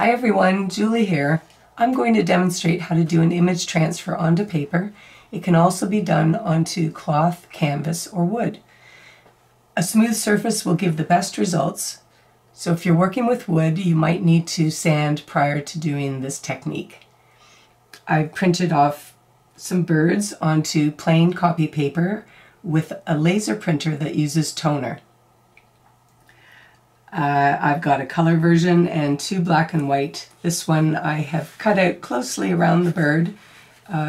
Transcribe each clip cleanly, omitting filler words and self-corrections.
Hi everyone, Julie here. I'm going to demonstrate how to do an image transfer onto paper. It can also be done onto cloth, canvas, or wood. A smooth surface will give the best results, so if you're working with wood, you might need to sand prior to doing this technique. I printed off some birds onto plain copy paper with a laser printer that uses toner. I've got a color version and two black and white. This one I have cut out closely around the bird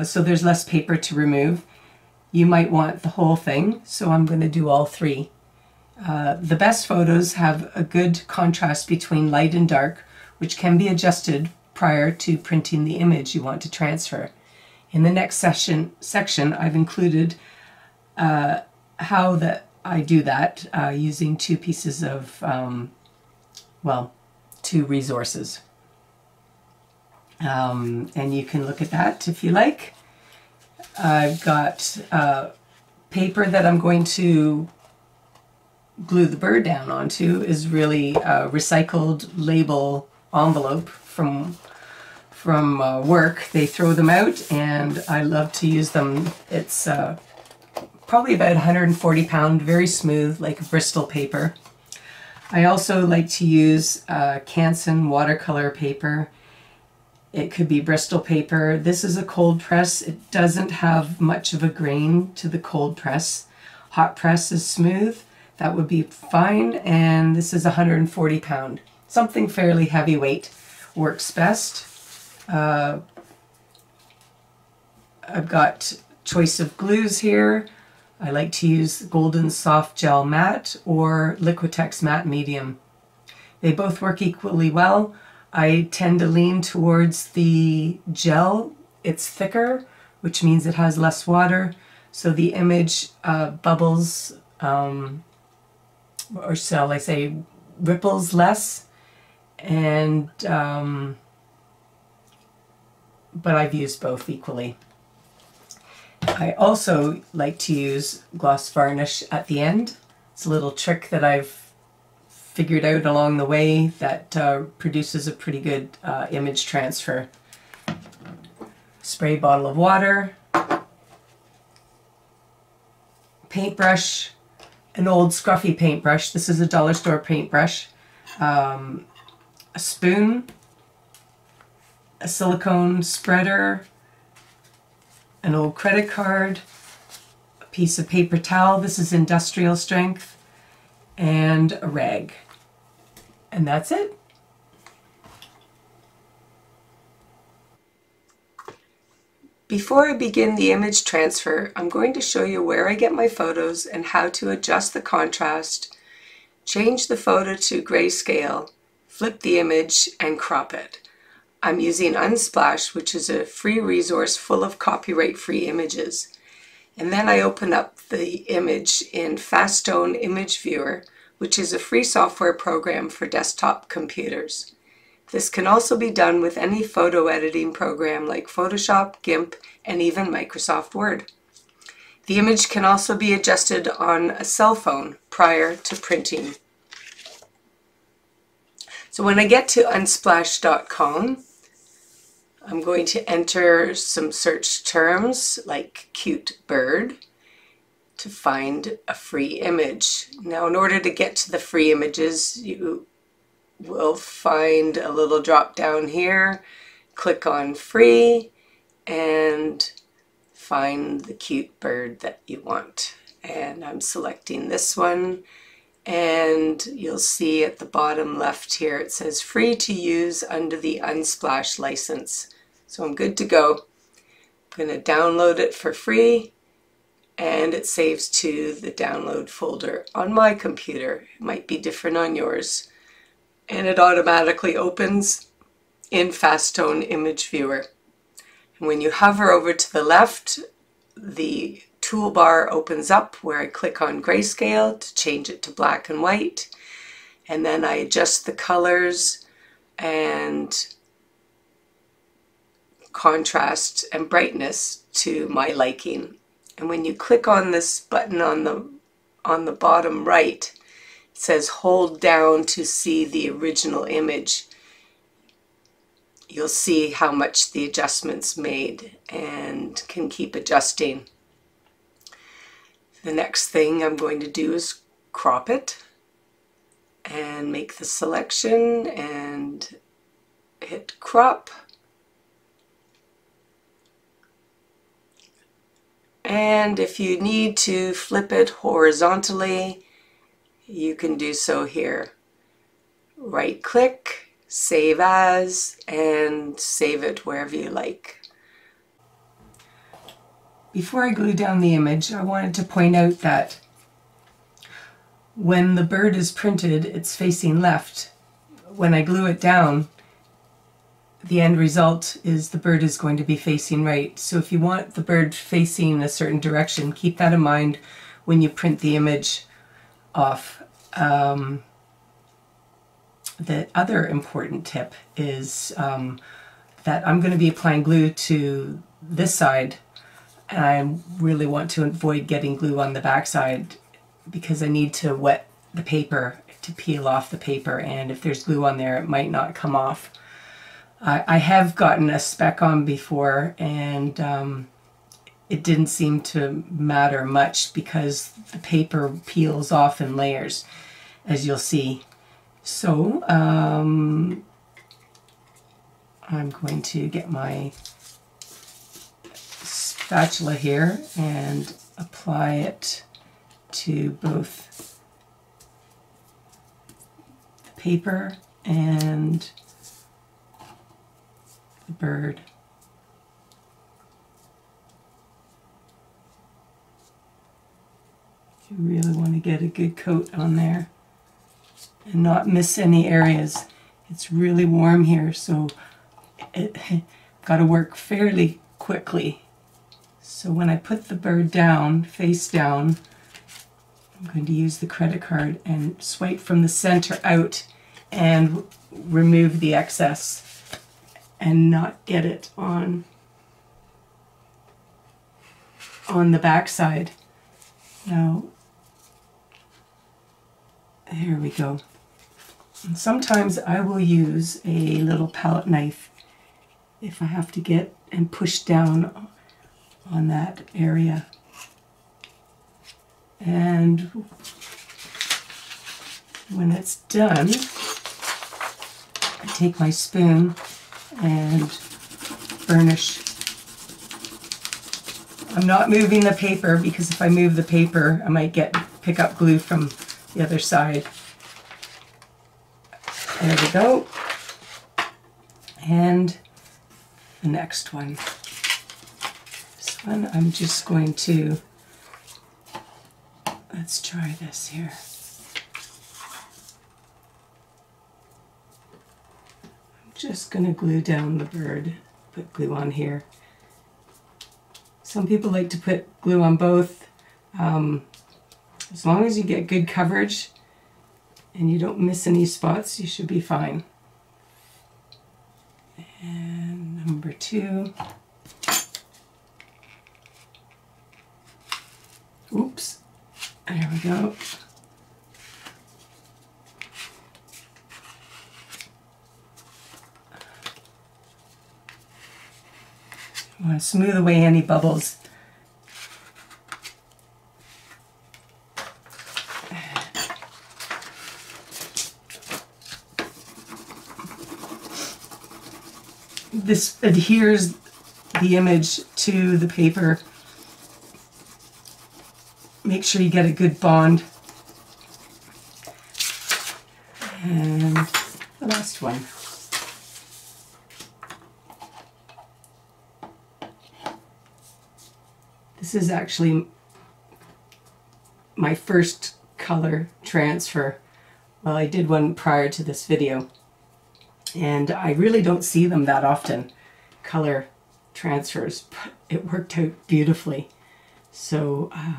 so there's less paper to remove. You might want the whole thing, so I'm going to do all three. The best photos have a good contrast between light and dark, which can be adjusted prior to printing the image you want to transfer. In the next section, I've included how I do that using two pieces of, two resources. And you can look at that if you like. I've got paper that I'm going to glue the bird down onto is really a recycled label envelope from work. They throw them out and I love to use them. It's probably about 140 pounds, very smooth, like Bristol paper. I also like to use Canson watercolor paper. It could be Bristol paper. This is a cold press. It doesn't have much of a grain to the cold press. Hot press is smooth. That would be fine. And this is 140 pounds. Something fairly heavyweight works best. I've got choice of glues here. I like to use Golden Soft Gel Matte or Liquitex Matte Medium. They both work equally well. I tend to lean towards the gel. It's thicker, which means it has less water, so the image bubbles, or shall I say, ripples less. And but I've used both equally. I also like to use gloss varnish at the end. It's a little trick that I've figured out along the way that produces a pretty good image transfer. Spray bottle of water, paintbrush, an old scruffy paintbrush. This is a dollar store paintbrush. A spoon, a silicone spreader, an old credit card, a piece of paper towel, this is industrial strength, and a rag. And that's it. Before I begin the image transfer, I'm going to show you where I get my photos and how to adjust the contrast, change the photo to grayscale, flip the image, and crop it. I'm using Unsplash, which is a free resource full of copyright-free images. And then I open up the image in FastStone Image Viewer, which is a free software program for desktop computers. This can also be done with any photo editing program like Photoshop, GIMP, and even Microsoft Word. The image can also be adjusted on a cell phone prior to printing. So when I get to unsplash.com, I'm going to enter some search terms like cute bird to find a free image. Now, in order to get to the free images, you will find a little drop down here, click on free, and find the cute bird that you want. And I'm selecting this one, and you'll see at the bottom left here it says free to use under the Unsplash license. So I'm good to go. I'm going to download it for free, and it saves to the download folder on my computer. It might be different on yours. And it automatically opens in FastStone Image Viewer. And when you hover over to the left, the toolbar opens up where I click on grayscale to change it to black and white, and then I adjust the colors and contrast and brightness to my liking. And when you click on this button on the bottom right, it says hold down to see the original image. you'll see how much the adjustment's made and can keep adjusting. The next thing I'm going to do is crop it and make the selection and hit crop. And if you need to flip it horizontally, you can do so here. Right click, save as, and save it wherever you like. Before I glue down the image, I wanted to point out that when the bird is printed, it's facing left. When I glue it down, the end result is the bird is going to be facing right. So if you want the bird facing a certain direction, keep that in mind when you print the image off. The other important tip is that I'm going to be applying glue to this side, and I really want to avoid getting glue on the back side because I need to wet the paper to peel off the paper, and if there's glue on there it might not come off. I have gotten a speck on before, and it didn't seem to matter much because the paper peels off in layers, as you'll see. So I'm going to get my spatula here and apply it to both the paper and the bird. You really want to get a good coat on there and not miss any areas. It's really warm here, so it got to work fairly quickly. So when I put the bird down, face down, I'm going to use the credit card and swipe from the center out and remove the excess and not get it on the back side. Now, here we go. And sometimes I will use a little palette knife if I have to get and push down on that area. And when it's done, I take my spoon and burnish. I'm not moving the paper because if I move the paper I might pick up glue from the other side. There we go. And the next one. This one I'm just going to, let's try this here. I'm just going to glue down the bird, put glue on here. Some people like to put glue on both. As long as you get good coverage and you don't miss any spots, you should be fine. And number two. Oops. There we go. I want to smooth away any bubbles. This adheres the image to the paper. Make sure you get a good bond. And the last one. This is actually my first color transfer. Well, I did one prior to this video, and I really don't see them that often, color transfers, but it worked out beautifully. So I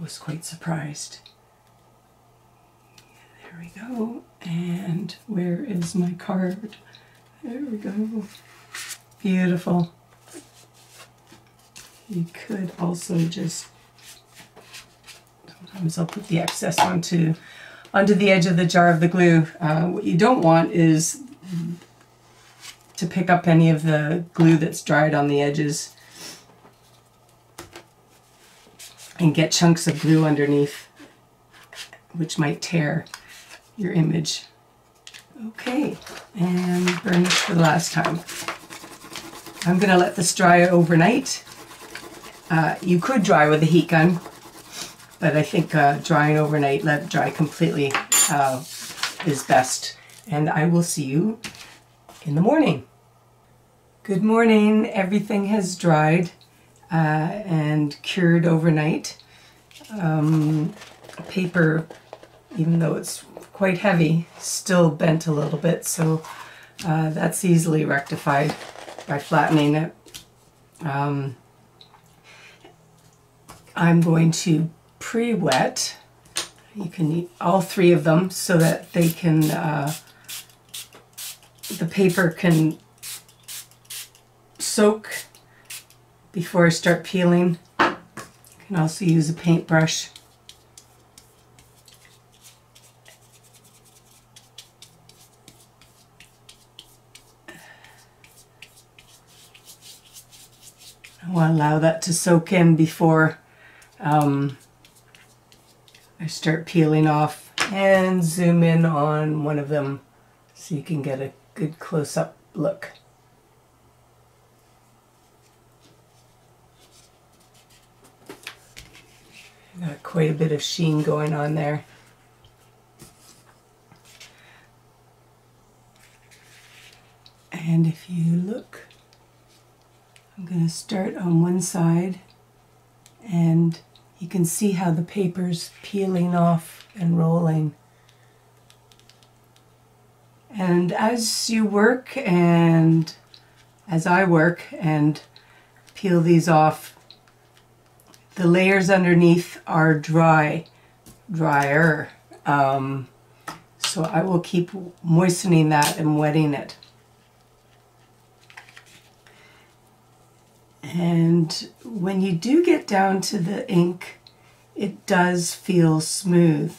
was quite surprised. There we go. And where is my card? There we go. Beautiful. You could also just, sometimes I'll put the excess onto onto the edge of the jar of the glue. What you don't want is to pick up any of the glue that's dried on the edges and get chunks of glue underneath, which might tear your image. Okay, and burnish for the last time. I'm gonna let this dry overnight. You could dry with a heat gun, but I think drying overnight, let it dry completely is best. And I will see you in the morning. Good morning, everything has dried and cured overnight. Paper, even though it's quite heavy, still bent a little bit, so that's easily rectified by flattening it. I'm going to pre-wet, you can eat all three of them so that they can, the paper can soak before I start peeling. You can also use a paintbrush. I want to allow that to soak in before I start peeling off, and zoom in on one of them so you can get a good close-up look. Got quite a bit of sheen going on there. And if you look, I'm going to start on one side, and you can see how the paper's peeling off and rolling. And as you work, and as I work and peel these off, the layers underneath are drier. So I will keep moistening that and wetting it. And when you do get down to the ink, it does feel smooth,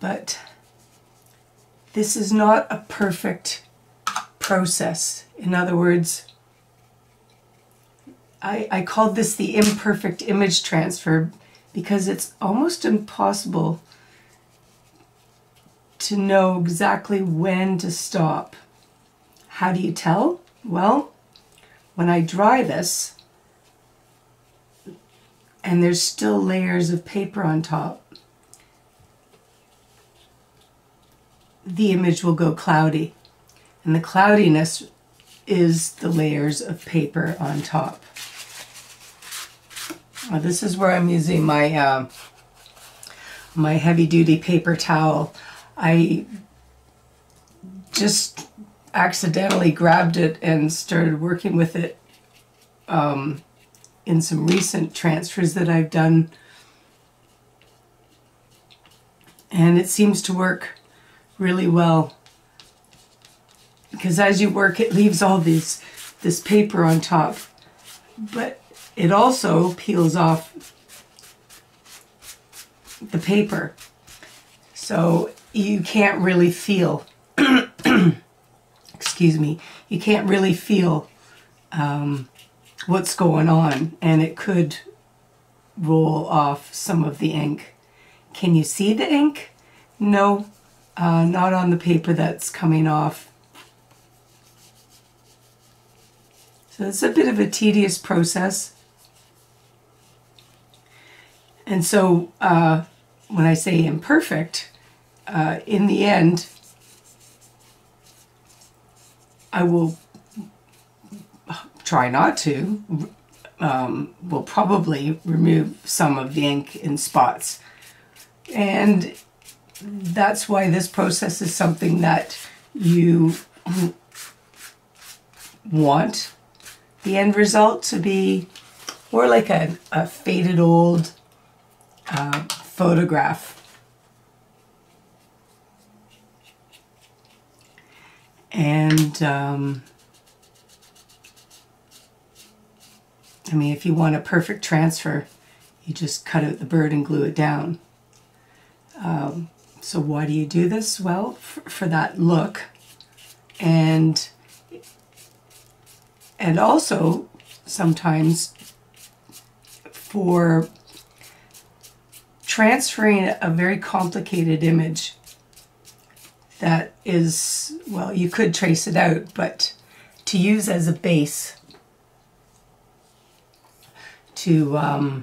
but this is not a perfect process. In other words, I called this the imperfect image transfer because it's almost impossible to know exactly when to stop. How do you tell? Well, when I dry this, and there's still layers of paper on top, the image will go cloudy. And the cloudiness is the layers of paper on top. Now, this is where I'm using my, my heavy-duty paper towel. I just accidentally grabbed it and started working with it in some recent transfers that I've done, and it seems to work really well because as you work it leaves all this paper on top, but it also peels off the paper, so you can't really feel excuse me, you can't really feel what's going on, and it could roll off some of the ink. Can you see the ink? No, not on the paper that's coming off. So it's a bit of a tedious process. And so when I say imperfect, in the end, I will try not to, will probably remove some of the ink in spots. And that's why this process is something that you want the end result to be more like a faded old photograph. And I mean, if you want a perfect transfer, you just cut out the bird and glue it down. So why do you do this? Well, for that look, and also sometimes for transferring a very complicated image that is, well, you could trace it out, but to use as a base to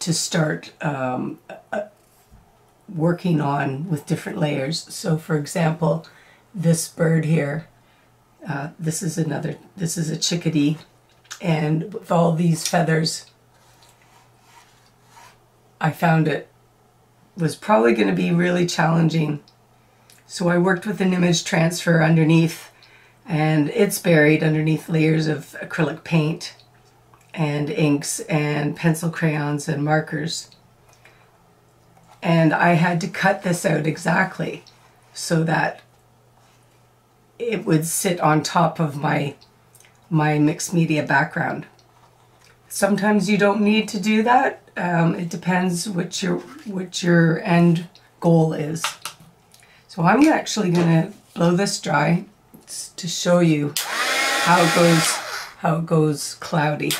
start working on with different layers. So for example, this bird here, this is a chickadee, and with all these feathers, I found it was probably going to be really challenging. So I worked with an image transfer underneath, and it's buried underneath layers of acrylic paint and inks and pencil crayons and markers. And I had to cut this out exactly so that it would sit on top of my mixed media background. Sometimes you don't need to do that. It depends what your end goal is. So I'm actually going to blow this dry to show you how it goes cloudy.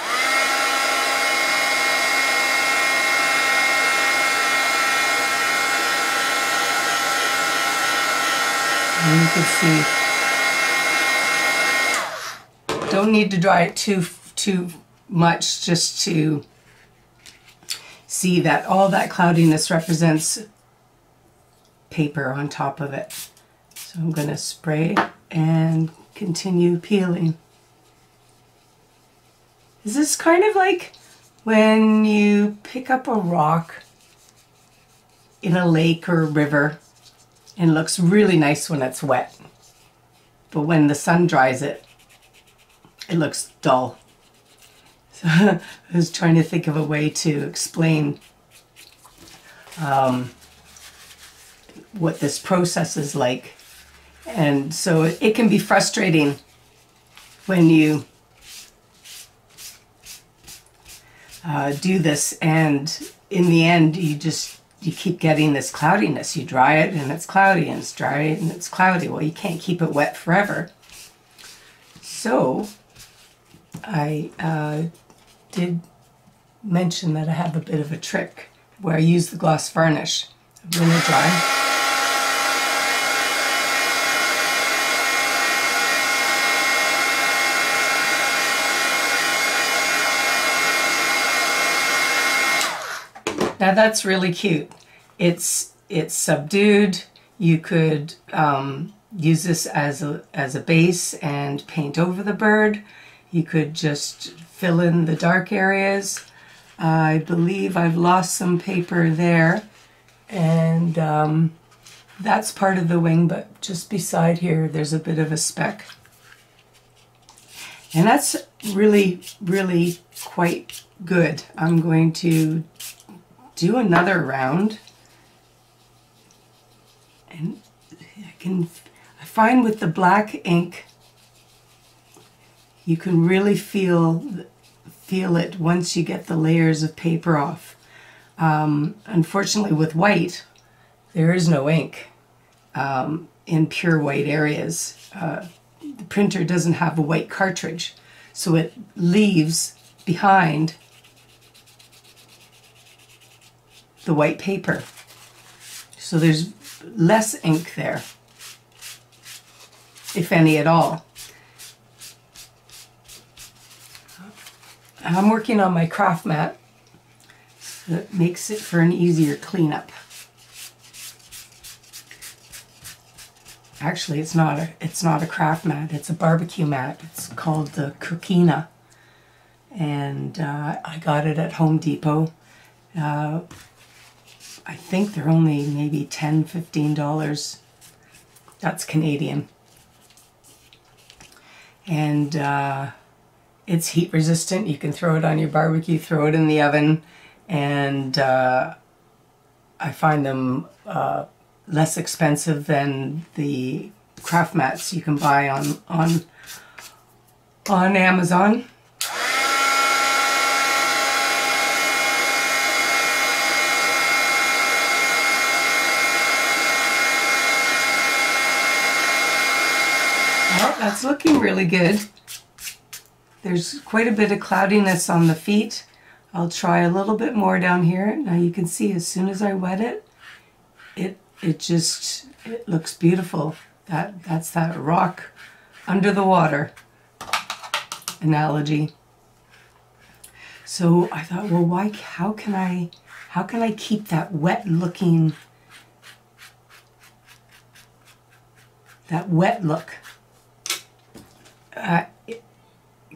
And you can see. Don't need to dry it too much, just to see that all that cloudiness represents paper on top of it. So I'm going to spray and continue peeling. Is this kind of like when you pick up a rock in a lake or a river and it looks really nice when it's wet, but when the sun dries it, it looks dull. So I was trying to think of a way to explain what this process is like. And so it can be frustrating when you do this, and in the end you keep getting this cloudiness. You dry it and it's cloudy, and it's dry and it's cloudy. Well, you can't keep it wet forever. So I did mention that I have a bit of a trick where I use the gloss varnish. I'm going to dry. Now that's really cute. It's subdued. You could use this as a base and paint over the bird. You could just fill in the dark areas. I believe I've lost some paper there, and that's part of the wing, but just beside here there's a bit of a speck. And that's really, really quite good. I'm going to do another round, and I find with the black ink you can really feel it once you get the layers of paper off. Unfortunately, with white, there is no ink in pure white areas. The printer doesn't have a white cartridge, so it leaves behind the white paper. So there's less ink there, if any at all. I'm working on my craft mat, so that makes it for an easier cleanup. Actually, it's not a craft mat, it's a barbecue mat. It's called the Cookina, and I got it at Home Depot. I think they're only maybe $10, $15. That's Canadian. And it's heat resistant. You can throw it on your barbecue, throw it in the oven, and I find them less expensive than the craft mats you can buy on Amazon. Well, that's looking really good. There's quite a bit of cloudiness on the feet. I'll try a little bit more down here. Now you can see as soon as I wet it, it looks beautiful. That's that rock under the water analogy. So I thought, well, how can I keep that wet look?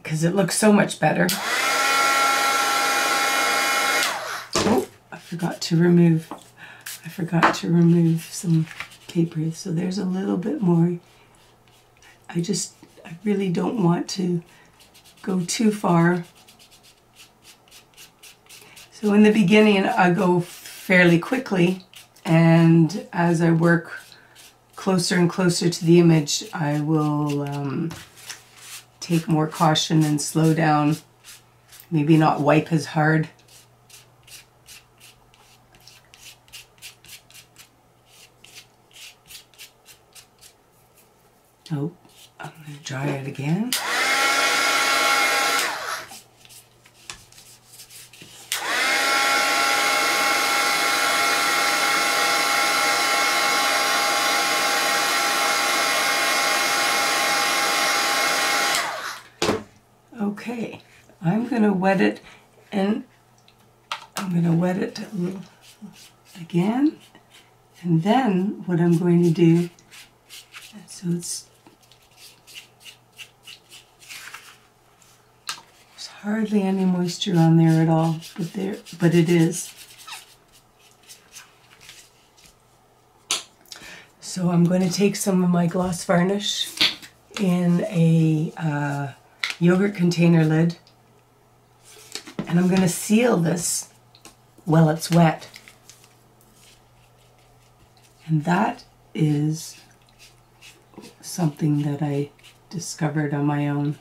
Because it looks so much better. Oh, I forgot to remove some paper. So there's a little bit more. I really don't want to go too far. So in the beginning, I go fairly quickly, and as I work closer and closer to the image, I will take more caution and slow down, maybe not wipe as hard. Oh, I'm going to dry it again. Okay, I'm going to wet it, and I'm going to wet it again, and then what I'm going to do, so there's hardly any moisture on there at all, but it is. So I'm going to take some of my gloss varnish in a yogurt container lid, and I'm going to seal this while it's wet, and that is something that I discovered on my own.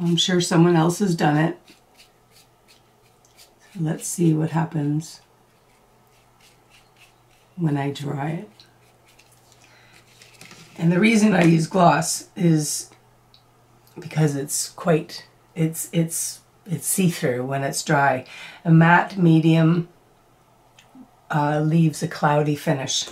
I'm sure someone else has done it, so let's see what happens when I dry it. And the reason I use gloss is because it's see-through when it's dry. A matte medium leaves a cloudy finish.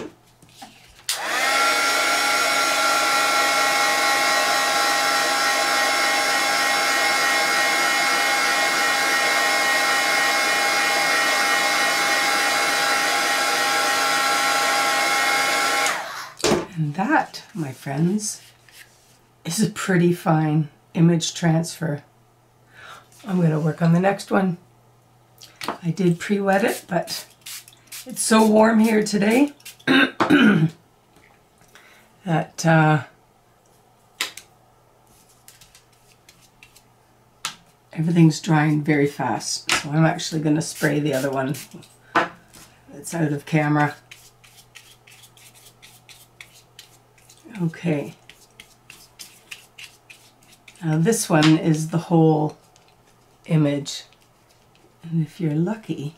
And that, my friends, is a pretty fine image transfer. I'm going to work on the next one. I did pre-wet it, but it's so warm here today that everything's drying very fast. So I'm actually going to spray the other one that's out of camera. Okay. Now this one is the whole image, and if you're lucky,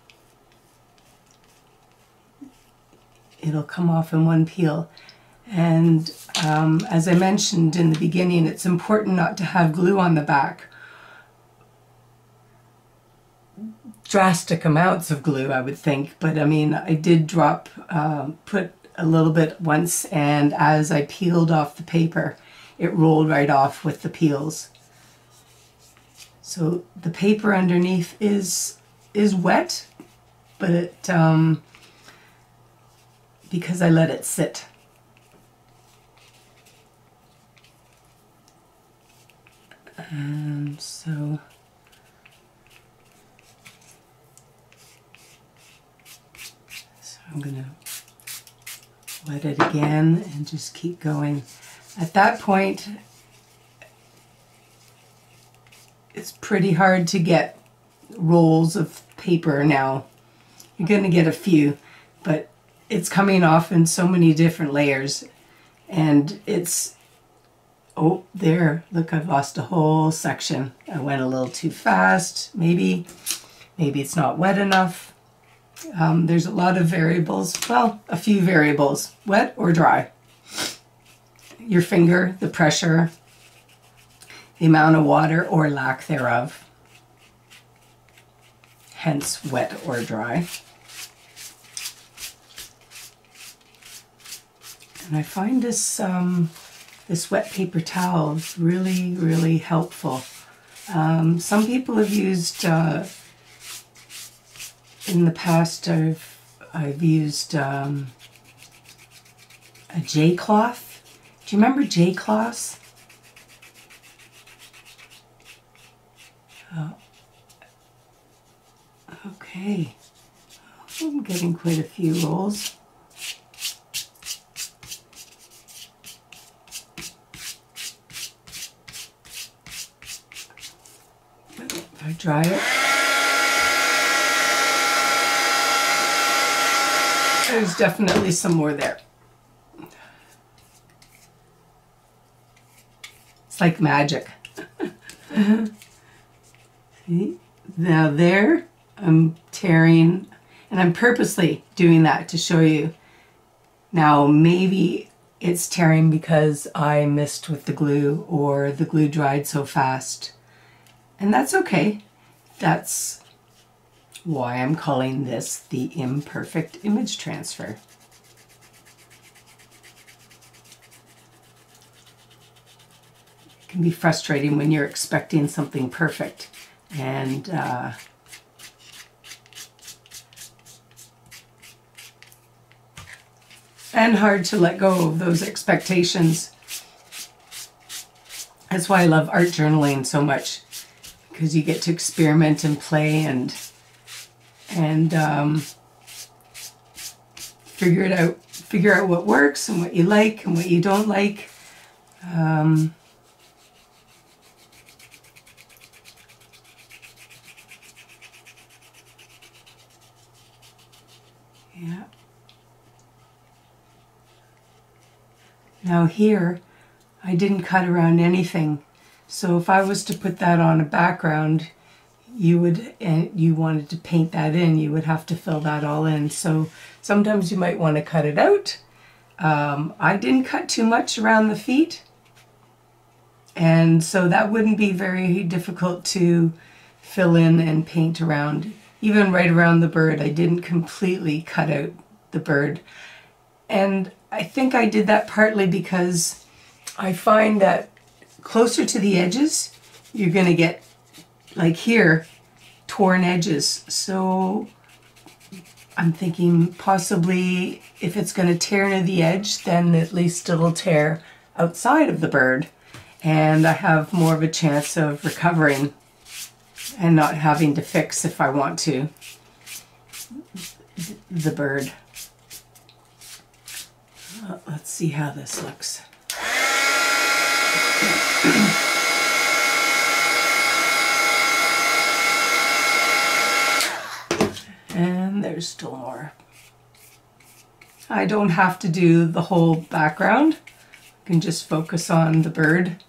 it'll come off in one peel. And as I mentioned in the beginning, it's important not to have glue on the back. Drastic amounts of glue, I would think, but I mean, I did put a little bit once, and as I peeled off the paper, it rolled right off with the peels. So the paper underneath is wet, but it because I let it sit. And so I'm gonna wet it again and just keep going. At that point, it's pretty hard to get rolls of paper now. You're going to get a few, but it's coming off in so many different layers. And it's, oh, there, look, I've lost a whole section. I went a little too fast, maybe it's not wet enough. There's a lot of variables, well, a few variables, wet or dry. your finger, the pressure, the amount of water or lack thereof, hence wet or dry. And I find this this wet paper towel really, really helpful. Some people have used, in the past I've used a J-cloth. Do you remember J-cloths? Okay, I'm getting quite a few rolls. If I dry it, there's definitely some more there. It's like magic. See? Now there, I'm tearing, and I'm purposely doing that to show you. Now maybe it's tearing because I missed with the glue or the glue dried so fast. And that's okay. That's why I'm calling this the imperfect image transfer. It can be frustrating when you're expecting something perfect, and hard to let go of those expectations. That's why I love art journaling so much, because you get to experiment and play and figure it out, figure out what works and what you like and what you don't like. Yeah. Now here, I didn't cut around anything. So if I was to put that on a background, you would, and you wanted to paint that in, you would have to fill that all in. So sometimes you might want to cut it out. I didn't cut too much around the feet, and so that wouldn't be very difficult to fill in and paint around. Even right around the bird, I didn't completely cut out the bird. And I think I did that partly because I find that closer to the edges, you're going to get, like here, torn edges. So I'm thinking possibly if it's going to tear near the edge, then at least it'll tear outside of the bird, and I have more of a chance of recovering and not having to fix, if I want to, the bird. Let's see how this looks. And there's still more. I don't have to do the whole background. I can just focus on the bird.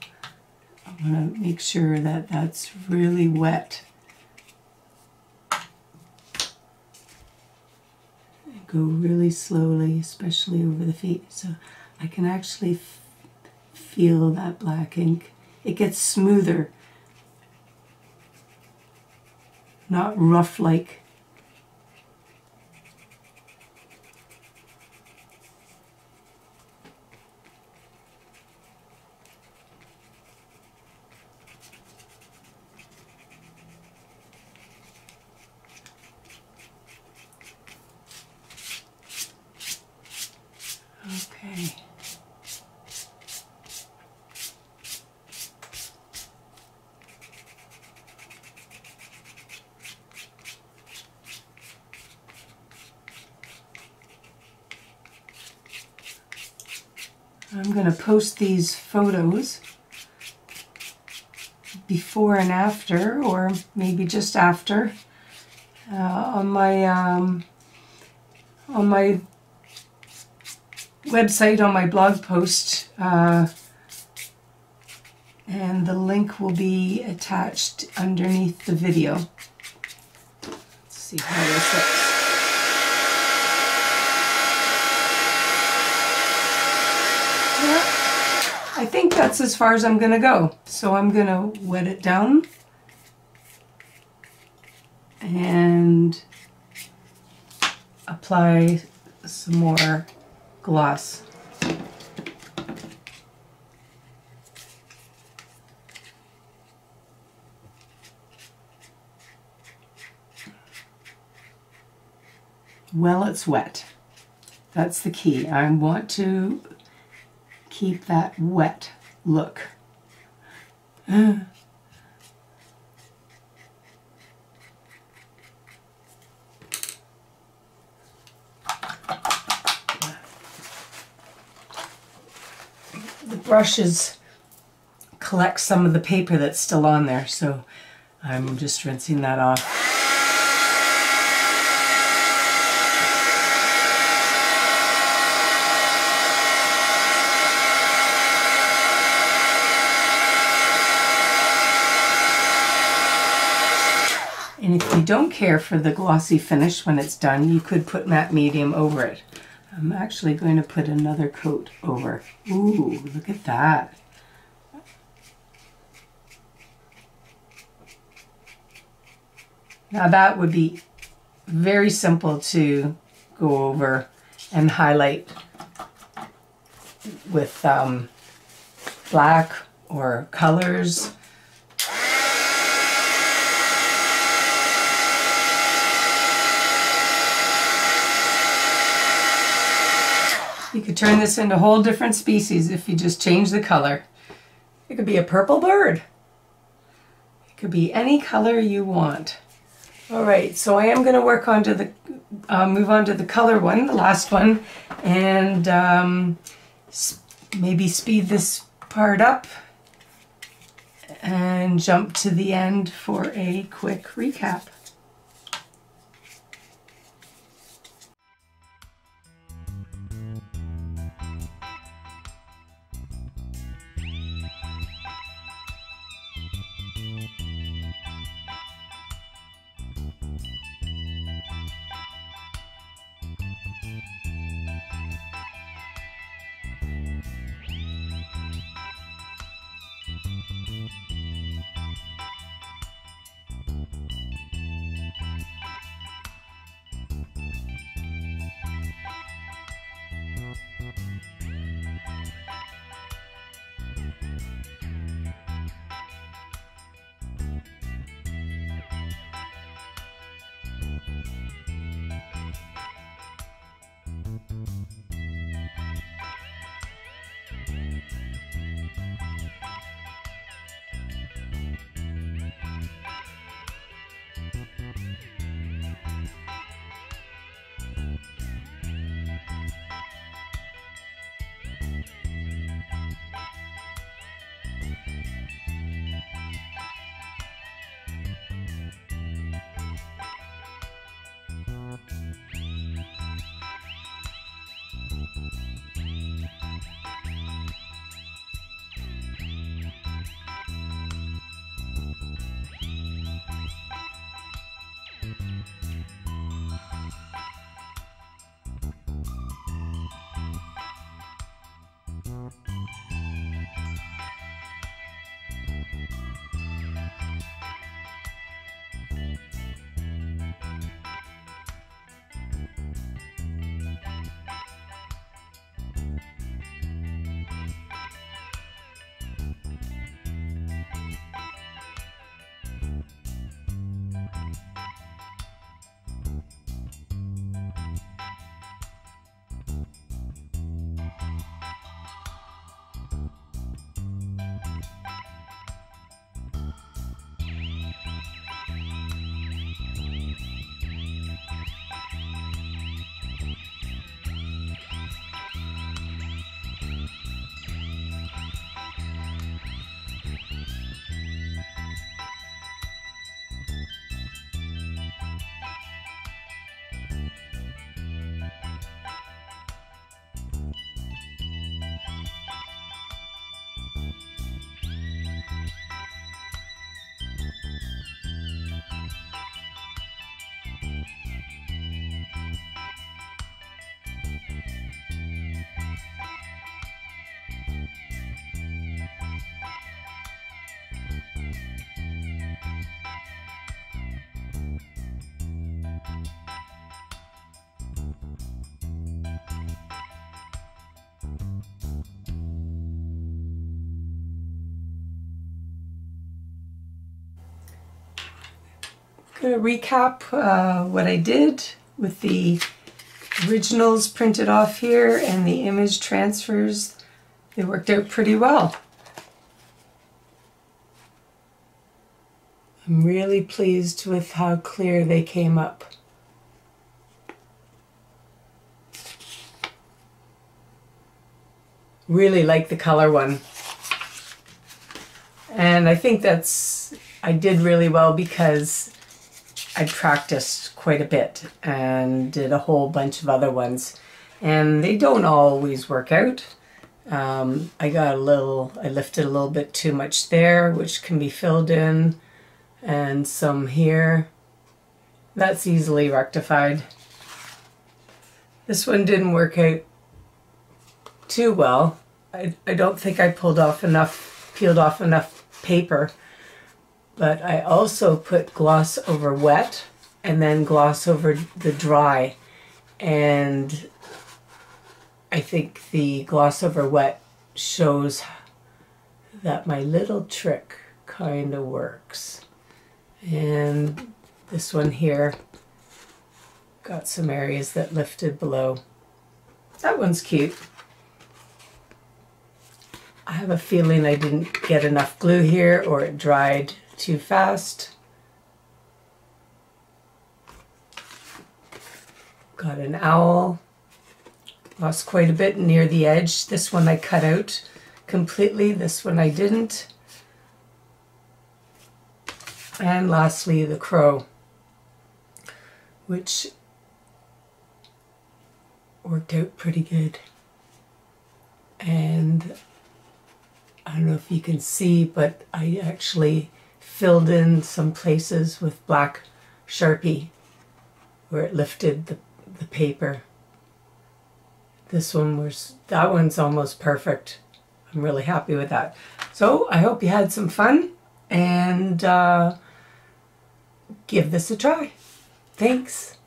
I want to make sure that that's really wet. And go really slowly, especially over the feet, so I can actually feel that black ink. It gets smoother, not rough like. I'm going to post these photos before and after, or maybe just after, on my website, on my blog post, and the link will be attached underneath the video. Let's see how this looks. think that's as far as I'm going to go. So I'm going to wet it down. And apply some more gloss. Well, it's wet. That's the key. I want to keep that wet look. Brushes collect some of the paper that's still on there, so I'm just rinsing that off. And if you don't care for the glossy finish when it's done, you could put matte medium over it. I'm actually going to put another coat over. Ooh, look at that. Now that would be very simple to go over and highlight with black or colors. You could turn this into a whole different species if you just change the color. It could be a purple bird. It could be any color you want. All right, so I am going to work on to the move on to the color one, the last one, and maybe speed this part up and jump to the end for a quick recap. Going to recap what I did with the originals printed off here and the image transfers. They worked out pretty well. I'm really pleased with how clear they came up. Really like the color one. And I think I did really well because I practiced quite a bit and did a whole bunch of other ones. And they don't always work out. I lifted a little bit too much there, which can be filled in, and some here. That's easily rectified. This one didn't work out too well. I don't think I peeled off enough paper, but I also put gloss over wet and then gloss over the dry, and I think the gloss over wet shows that my little trick kind of works. And this one here got some areas that lifted below. That one's cute. I have a feeling I didn't get enough glue here, or it dried too fast. Got an owl. Lost quite a bit near the edge. This one I cut out completely. This one I didn't. And lastly, the crow, which worked out pretty good. And I don't know if you can see, but I actually filled in some places with black Sharpie where it lifted the paper. That one's almost perfect. I'm really happy with that. So I hope you had some fun, and give this a try. Thanks.